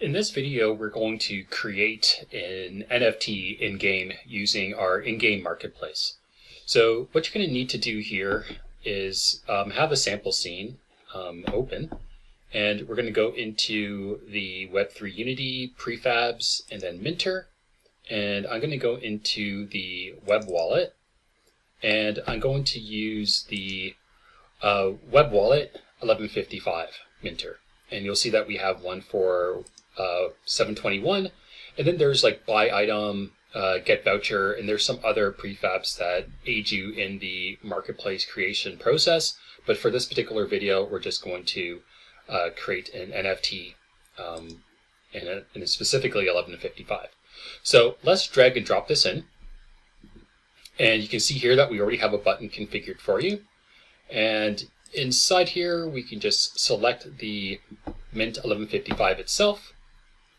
In this video, we're going to create an NFT in-game using our in-game marketplace. So what you're going to need to do here is have a sample scene open, and we're going to go into the Web3 Unity, Prefabs, and then Minter. And I'm going to go into the Web Wallet, and I'm going to use the Web Wallet 1155 Minter. And you'll see that we have one for 721, and then there's like buy item, get voucher, and there's some other prefabs that aid you in the marketplace creation process. But for this particular video, we're just going to create an NFT, and specifically 1155. So let's drag and drop this in, and you can see here that we already have a button configured for you. And inside here, we can just select the Mint 1155 itself,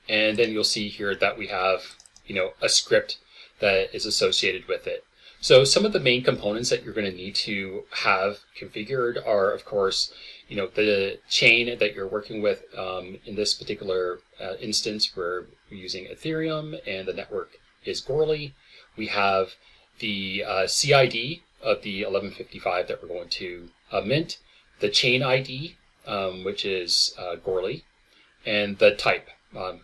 and then you'll see here that we have, you know, a script that is associated with it. So some of the main components that you're going to need to have configured are, of course, you know, the chain that you're working with. In this particular instance, we're using Ethereum, and the network is Goerli. We have the CID of the 1155 that we're going to mint, the chain ID, which is Goerli, and the type,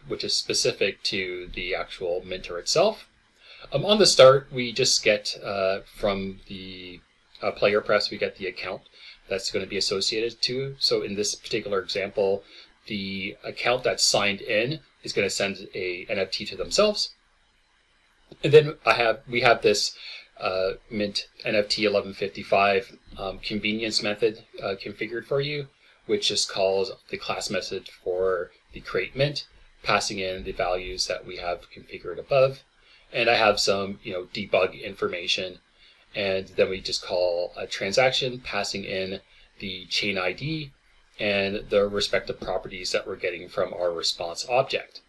which is specific to the actual minter itself. On the start, we just get from the player press, we get the account that's going to be associated to. So in this particular example, the account that's signed in is going to send a NFT to themselves. And then we have this mint NFT 1155 convenience method configured for you, which just calls the class method for the create mint, passing in the values that we have configured above. And I have some, you know, debug information, and then we just call a transaction, passing in the chain ID and the respective properties that we're getting from our response object.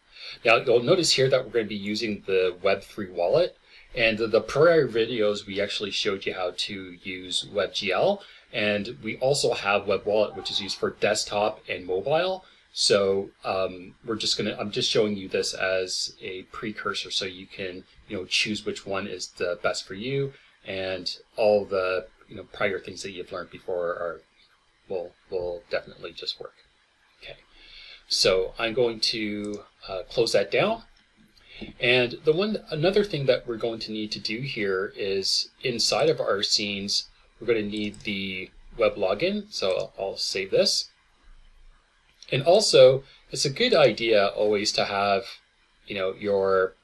Now you'll notice here that we're going to be using the Web3 wallet. And the prior videos, we actually showed you how to use WebGL. And we also have Web Wallet, which is used for desktop and mobile. So I'm just showing you this as a precursor so you can, you know, choose which one is the best for you. And all the, you know, prior things that you've learned before will definitely just work. Okay, so I'm going to close that down. And another thing that we're going to need to do here is inside of our scenes, we're going to need the web login. So I'll save this. And also, it's a good idea always to have, you know, your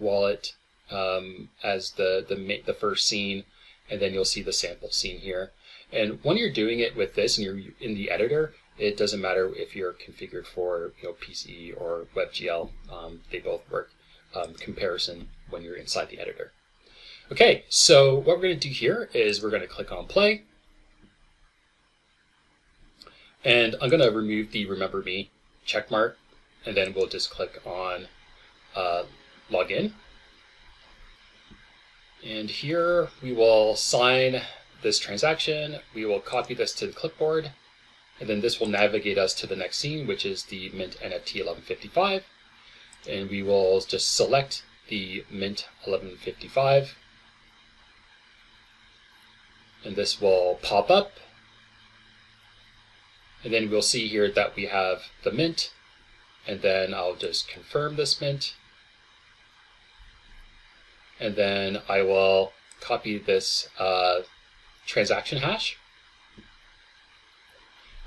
wallet as the first scene, and then you'll see the sample scene here. And when you're doing it with this, and you're in the editor, it doesn't matter if you're configured for, you know, PC or WebGL; they both work. Comparison when you're inside the editor. Okay, so what we're going to do here is we're going to click on play, and I'm going to remove the remember me check mark, and then we'll just click on login. And here we will sign this transaction. We will copy this to the clipboard, and then this will navigate us to the next scene, which is the Mint NFT 1155. And we will just select the Mint 1155, and this will pop up, and then we'll see here that we have the mint, and then I'll just confirm this mint, and then I will copy this transaction hash.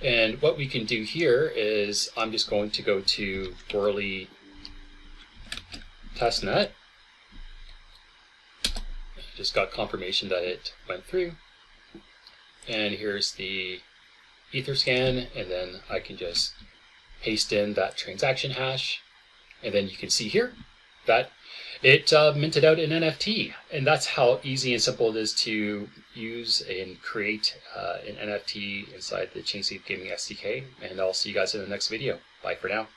And what we can do here is I'm just going to go to Goerli testnet. Just got confirmation that it went through. And here's the Etherscan, and then I can just paste in that transaction hash. And then you can see here that it minted out an NFT. And that's how easy and simple it is to use and create an NFT inside the ChainSafe Gaming SDK. And I'll see you guys in the next video. Bye for now.